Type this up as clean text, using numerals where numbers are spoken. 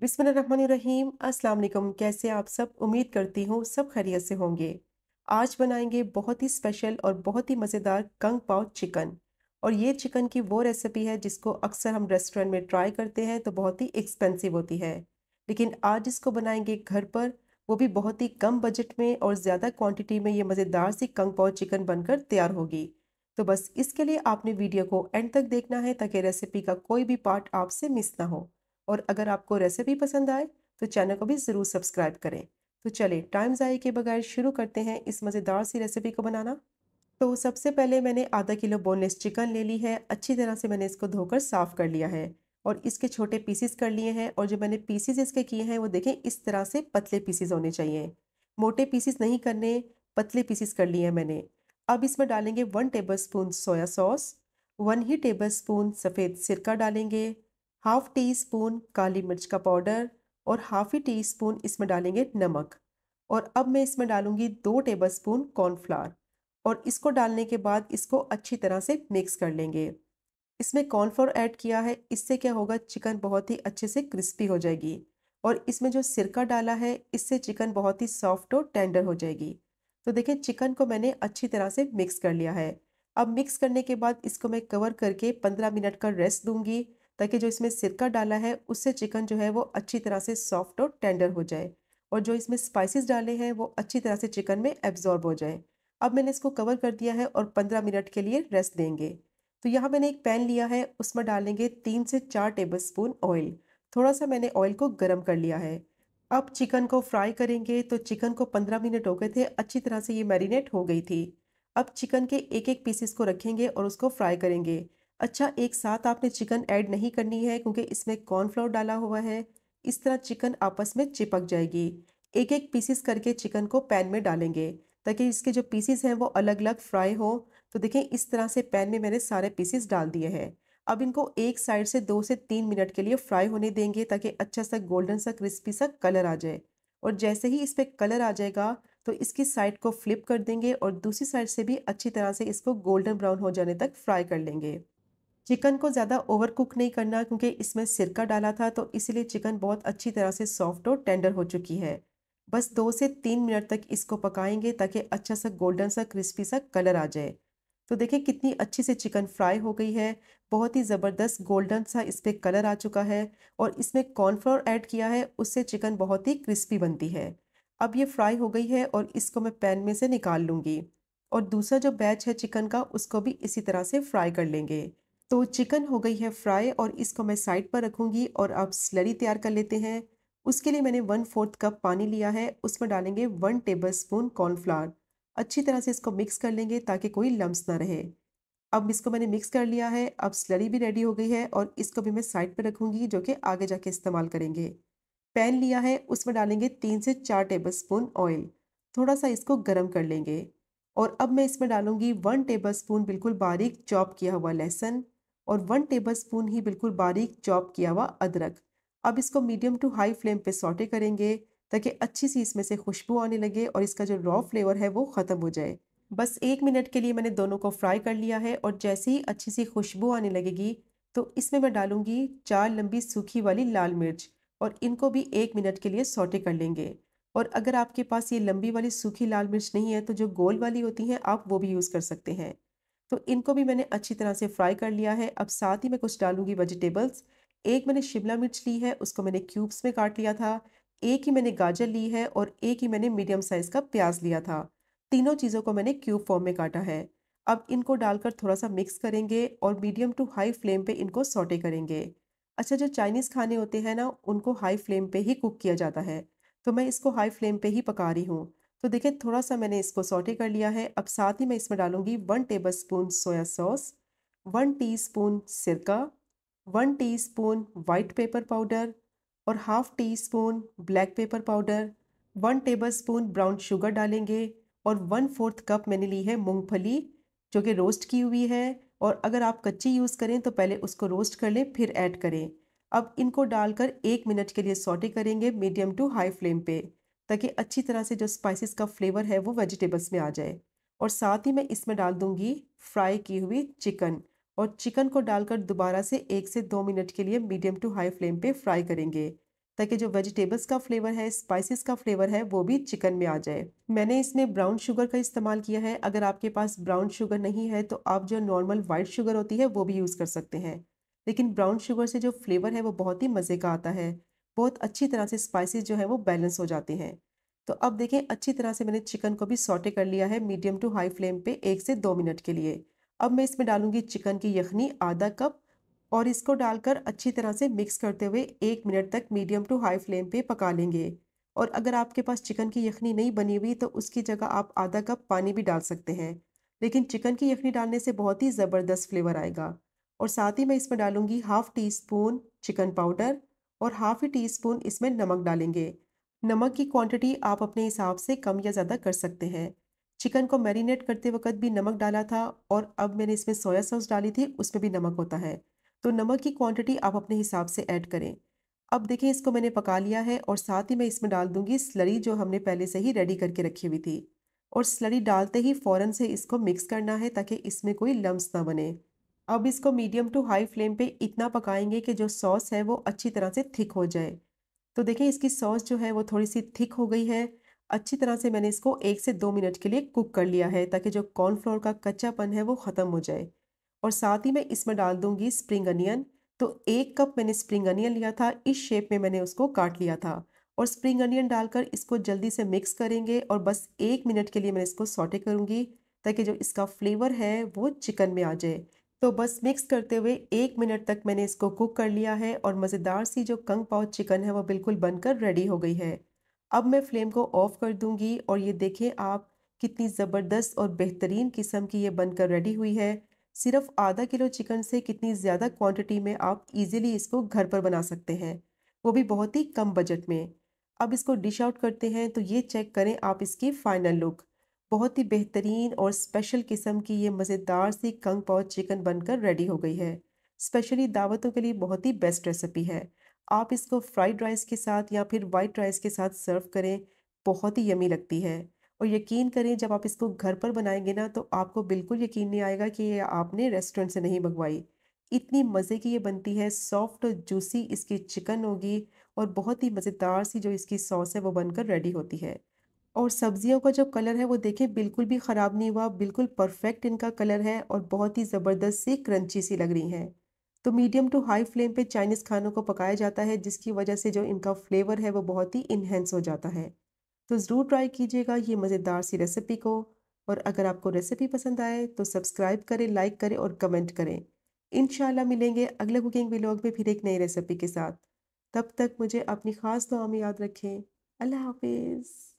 बिस्मिल्लाहिर्रहमानिर्रहीम। अस्सलाम वालेकुम। कैसे आप सब? उम्मीद करती हूँ सब खैरियत से होंगे। आज बनाएंगे बहुत ही स्पेशल और बहुत ही मज़ेदार कंग पाओ चिकन। और ये चिकन की वो रेसिपी है जिसको अक्सर हम रेस्टोरेंट में ट्राई करते हैं तो बहुत ही एक्सपेंसिव होती है, लेकिन आज इसको बनाएंगे घर पर, वो भी बहुत ही कम बजट में और ज़्यादा क्वान्टिटी में। ये मज़ेदार सी कंग पाओ चिकन बनकर तैयार होगी। तो बस इसके लिए आपने वीडियो को एंड तक देखना है ताकि रेसिपी का कोई भी पार्ट आपसे मिस ना हो। और अगर आपको रेसिपी पसंद आए तो चैनल को भी ज़रूर सब्सक्राइब करें। तो चले टाइम ज़ाये के बगैर शुरू करते हैं इस मज़ेदार सी रेसिपी को बनाना। तो सबसे पहले मैंने आधा किलो बोनलेस चिकन ले ली है। अच्छी तरह से मैंने इसको धोकर साफ़ कर लिया है और इसके छोटे पीसीस कर लिए हैं। और जो मैंने पीसीस इसके किए हैं वो देखें इस तरह से पतले पीसीस होने चाहिए, मोटे पीसीस नहीं करने, पतले पीसीस कर लिए हैं मैंने। अब इसमें डालेंगे 1 टेबलस्पून सोया सॉस, 1 ही टेबलस्पून सफ़ेद सिरका डालेंगे, 1/2 टी स्पून काली मिर्च का पाउडर और 1/2 टी स्पून इसमें डालेंगे नमक। और अब मैं इसमें डालूंगी 2 टेबलस्पून कॉर्नफ्लावर। और इसको डालने के बाद इसको अच्छी तरह से मिक्स कर लेंगे। इसमें कॉर्नफ्लावर ऐड किया है, इससे क्या होगा चिकन बहुत ही अच्छे से क्रिस्पी हो जाएगी। और इसमें जो सिरका डाला है इससे चिकन बहुत ही सॉफ्ट और टेंडर हो जाएगी। तो देखिए चिकन को मैंने अच्छी तरह से मिक्स कर लिया है। अब मिक्स करने के बाद इसको मैं कवर करके 15 मिनट का रेस्ट दूंगी ताकि जो इसमें सिरका डाला है उससे चिकन जो है वो अच्छी तरह से सॉफ्ट और टेंडर हो जाए और जो इसमें स्पाइसेस डाले हैं वो अच्छी तरह से चिकन में एब्जॉर्ब हो जाए। अब मैंने इसको कवर कर दिया है और 15 मिनट के लिए रेस्ट देंगे। तो यहाँ मैंने एक पैन लिया है, उसमें डालेंगे 3 से 4 टेबलस्पून ऑयल। थोड़ा सा मैंने ऑयल को गर्म कर लिया है। अब चिकन को फ्राई करेंगे। तो चिकन को 15 मिनट हो गए थे, अच्छी तरह से ये मैरिनेट हो गई थी। अब चिकन के एक एक पीसेस को रखेंगे और उसको फ्राई करेंगे। अच्छा, एक साथ आपने चिकन ऐड नहीं करनी है क्योंकि इसमें कॉर्नफ्लावर डाला हुआ है, इस तरह चिकन आपस में चिपक जाएगी। एक एक पीसेस करके चिकन को पैन में डालेंगे ताकि इसके जो पीसेस हैं वो अलग अलग फ्राई हो। तो देखें इस तरह से पैन में मैंने सारे पीसेस डाल दिए हैं। अब इनको एक साइड से 2 से 3 मिनट के लिए फ्राई होने देंगे ताकि अच्छा सा गोल्डन सा क्रिस्पी सा कलर आ जाए। और जैसे ही इस पर कलर आ जाएगा तो इसकी साइड को फ्लिप कर देंगे और दूसरी साइड से भी अच्छी तरह से इसको गोल्डन ब्राउन हो जाने तक फ्राई कर लेंगे। चिकन को ज़्यादा ओवर कुक नहीं करना क्योंकि इसमें सिरका डाला था तो इसलिए चिकन बहुत अच्छी तरह से सॉफ्ट और टेंडर हो चुकी है। बस 2 से 3 मिनट तक इसको पकाएंगे ताकि अच्छा सा गोल्डन सा क्रिस्पी सा कलर आ जाए। तो देखिए कितनी अच्छी से चिकन फ्राई हो गई है, बहुत ही ज़बरदस्त गोल्डन सा इस पर कलर आ चुका है। और इसमें कॉर्नफ्लावर ऐड किया है, उससे चिकन बहुत ही क्रिस्पी बनती है। अब ये फ्राई हो गई है और इसको मैं पैन में से निकाल लूँगी। और दूसरा जो बैच है चिकन का उसको भी इसी तरह से फ्राई कर लेंगे। तो चिकन हो गई है फ्राई और इसको मैं साइड पर रखूँगी। और अब स्लरी तैयार कर लेते हैं। उसके लिए मैंने 1/4 कप पानी लिया है, उसमें डालेंगे 1 टेबलस्पून कॉर्नफ्लावर। अच्छी तरह से इसको मिक्स कर लेंगे ताकि कोई लम्स ना रहे। अब इसको मैंने मिक्स कर लिया है। अब स्लरी भी रेडी हो गई है और इसको भी मैं साइड पर रखूँगी जो कि आगे जाके इस्तेमाल करेंगे। पैन लिया है, उसमें डालेंगे 3 से 4 टेबलस्पून ऑयल। थोड़ा सा इसको गर्म कर लेंगे। और अब मैं इसमें डालूँगी 1 टेबलस्पून बिल्कुल बारीक चॉप किया हुआ लहसुन और 1 टेबलस्पून ही बिल्कुल बारीक चॉप किया हुआ अदरक। अब इसको मीडियम टू हाई फ्लेम पर सौटे करेंगे ताकि अच्छी सी इसमें से खुशबू आने लगे और इसका जो रॉ फ्लेवर है वो ख़त्म हो जाए। बस 1 मिनट के लिए मैंने दोनों को फ्राई कर लिया है। और जैसे ही अच्छी सी खुशबू आने लगेगी तो इसमें मैं डालूंगी 4 लंबी सूखी वाली लाल मिर्च और इनको भी 1 मिनट के लिए सौटे कर लेंगे। और अगर आपके पास ये लंबी वाली सूखी लाल मिर्च नहीं है तो जो गोल वाली होती हैं आप वो भी यूज़ कर सकते हैं। तो इनको भी मैंने अच्छी तरह से फ्राई कर लिया है। अब साथ ही मैं कुछ डालूँगी वेजिटेबल्स। एक मैंने शिमला मिर्च ली है, उसको मैंने क्यूब्स में काट लिया था। एक ही मैंने गाजर ली है और एक ही मैंने मीडियम साइज़ का प्याज लिया था। तीनों चीज़ों को मैंने क्यूब फॉर्म में काटा है। अब इनको डालकर थोड़ा सा मिक्स करेंगे और मीडियम टू हाई फ्लेम पे इनको सौटे करेंगे। अच्छा, जो चाइनीज़ खाने होते हैं ना उनको हाई फ्लेम पे ही कुक किया जाता है, तो मैं इसको हाई फ्लेम पे ही पका रही हूँ। तो देखिए थोड़ा सा मैंने इसको सौटे कर लिया है। अब साथ ही मैं इसमें डालूँगी 1 tablespoon soya sauce, 1 teaspoon सिरका, 1 teaspoon white pepper powder और 1/2 teaspoon black pepper powder, 1 tablespoon brown sugar डालेंगे। और 1/4 कप मैंने ली है मूंगफली जो कि रोस्ट की हुई है। और अगर आप कच्ची यूज़ करें तो पहले उसको रोस्ट कर लें फिर ऐड करें। अब इनको डालकर 1 मिनट के लिए सौटे करेंगे मीडियम टू हाई फ्लेम पे ताकि अच्छी तरह से जो स्पाइसेस का फ्लेवर है वो वेजिटेबल्स में आ जाए। और साथ ही मैं इसमें डाल दूँगी फ्राई की हुई चिकन। और चिकन को डालकर दोबारा से 1 से 2 मिनट के लिए मीडियम टू हाई फ्लेम पे फ्राई करेंगे ताकि जो वेजिटेबल्स का फ्लेवर है, स्पाइसेस का फ्लेवर है, वो भी चिकन में आ जाए। मैंने इसमें ब्राउन शुगर का इस्तेमाल किया है। अगर आपके पास ब्राउन शुगर नहीं है तो आप जो नॉर्मल वाइट शुगर होती है वो भी यूज़ कर सकते हैं, लेकिन ब्राउन शुगर से जो फ्लेवर है वो बहुत ही मज़े का आता है। बहुत अच्छी तरह से स्पाइसेस जो है वो बैलेंस हो जाते हैं। तो अब देखें, अच्छी तरह से मैंने चिकन को भी सॉटे कर लिया है मीडियम टू हाई फ्लेम पे 1 से 2 मिनट के लिए। अब मैं इसमें डालूंगी चिकन की यखनी आधा कप और इसको डालकर अच्छी तरह से मिक्स करते हुए 1 मिनट तक मीडियम टू हाई फ्लेम पे पका लेंगे। और अगर आपके पास चिकन की यखनी नहीं बनी हुई तो उसकी जगह आप आधा कप पानी भी डाल सकते हैं, लेकिन चिकन की यखनी डालने से बहुत ही ज़बरदस्त फ्लेवर आएगा। और साथ ही मैं इसमें डालूंगी 1/2 टी स्पून चिकन पाउडर और 1/2 टी स्पून इसमें नमक डालेंगे। नमक की क्वांटिटी आप अपने हिसाब से कम या ज़्यादा कर सकते हैं। चिकन को मैरिनेट करते वक्त भी नमक डाला था और अब मैंने इसमें सोया सॉस डाली थी, उसमें भी नमक होता है, तो नमक की क्वांटिटी आप अपने हिसाब से ऐड करें। अब देखें, इसको मैंने पका लिया है और साथ ही मैं इसमें डाल दूंगी स्लरी जो हमने पहले से ही रेडी करके रखी हुई थी। और स्लरी डालते ही फ़ौरन से इसको मिक्स करना है ताकि इसमें कोई लम्स ना बने। अब इसको मीडियम टू हाई फ्लेम पे इतना पकाएंगे कि जो सॉस है वो अच्छी तरह से थिक हो जाए। तो देखें, इसकी सॉस जो है वो थोड़ी सी थिक हो गई है। अच्छी तरह से मैंने इसको 1 से 2 मिनट के लिए कुक कर लिया है ताकि जो कॉर्नफ्लोर का कच्चापन है वो ख़त्म हो जाए। और साथ ही मैं इसमें डाल दूंगी स्प्रिंग अनियन। तो 1 कप मैंने स्प्रिंग अनियन लिया था, इस शेप में मैंने उसको काट लिया था। और स्प्रिंग अनियन डालकर इसको जल्दी से मिक्स करेंगे और बस 1 मिनट के लिए मैं इसको सॉटे करूँगी ताकि जो इसका फ्लेवर है वो चिकन में आ जाए। तो बस मिक्स करते हुए 1 मिनट तक मैंने इसको कुक कर लिया है और मज़ेदार सी जो कंग पाओ चिकन है वो बिल्कुल बनकर रेडी हो गई है। अब मैं फ्लेम को ऑफ कर दूंगी और ये देखें आप कितनी ज़बरदस्त और बेहतरीन किस्म की ये बनकर रेडी हुई है। सिर्फ आधा किलो चिकन से कितनी ज़्यादा क्वांटिटी में आप इजीली इसको घर पर बना सकते हैं, वो भी बहुत ही कम बजट में। अब इसको डिश आउट करते हैं तो ये चेक करें आप इसकी फ़ाइनल लुक। बहुत ही बेहतरीन और स्पेशल किस्म की ये मज़ेदार सी कंग पाओ चिकन बनकर रेडी हो गई है। स्पेशली दावतों के लिए बहुत ही बेस्ट रेसिपी है। आप इसको फ्राइड राइस के साथ या फिर वाइट राइस के साथ सर्व करें, बहुत ही यमी लगती है। और यकीन करें जब आप इसको घर पर बनाएंगे ना तो आपको बिल्कुल यकीन नहीं आएगा कि ये आपने रेस्टोरेंट से नहीं मंगवाई। इतनी मज़े की ये बनती है, सॉफ्ट और जूसी इसकी चिकन होगी और बहुत ही मज़ेदार सी जो इसकी सॉस है वो बनकर रेडी होती है। और सब्जियों का जो कलर है वो देखें बिल्कुल भी ख़राब नहीं हुआ, बिल्कुल परफेक्ट इनका कलर है और बहुत ही ज़बरदस्त सी क्रंची सी लग रही हैं। तो मीडियम टू हाई फ्लेम पे चाइनीज़ खानों को पकाया जाता है, जिसकी वजह से जो इनका फ्लेवर है वो बहुत ही इन्हेंस हो जाता है। तो ज़रूर ट्राई कीजिएगा ये मज़ेदार सी रेसिपी को। और अगर आपको रेसिपी पसंद आए तो सब्सक्राइब करें, लाइक करें और कमेंट करें। इंशाल्लाह मिलेंगे अगले कुकिंग व्लॉग में फिर एक नई रेसिपी के साथ। तब तक मुझे अपनी ख़ास दुआ में याद रखें। अल्लाह हाफिज़।